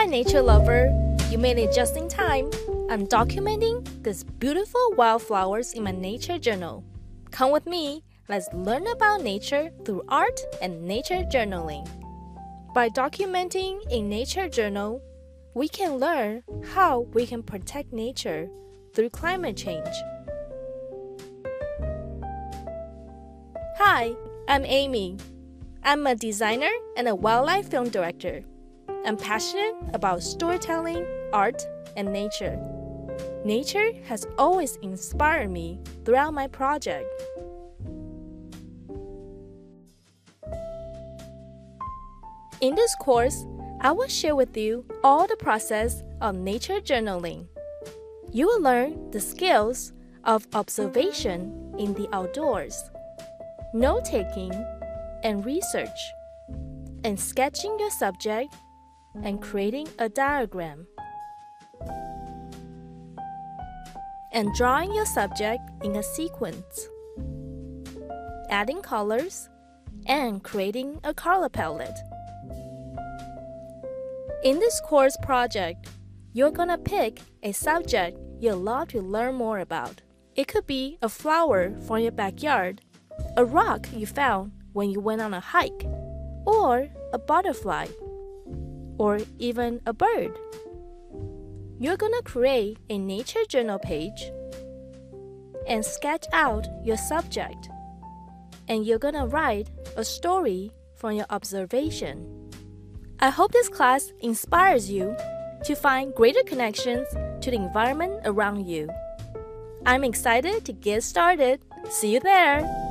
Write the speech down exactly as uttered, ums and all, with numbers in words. Hi nature lover, you made it just in time. I'm documenting these beautiful wildflowers in my nature journal. Come with me, let's learn about nature through art and nature journaling. By documenting a nature journal, we can learn how we can protect nature through climate change. Hi, I'm Amy. I'm a designer and a wildlife film director. I'm passionate about storytelling, art, and nature. Nature has always inspired me throughout my project. In this course, I will share with you all the process of nature journaling. You will learn the skills of observation in the outdoors, note-taking and research, and sketching your subject and creating a diagram, and drawing your subject in a sequence, adding colors, and creating a color palette. In this course project, you're gonna pick a subject you love to learn more about. It could be a flower from your backyard, a rock you found when you went on a hike, or a butterfly, or even a bird. You're gonna create a nature journal page and sketch out your subject, and you're gonna write a story from your observation. I hope this class inspires you to find greater connections to the environment around you. I'm excited to get started. See you there!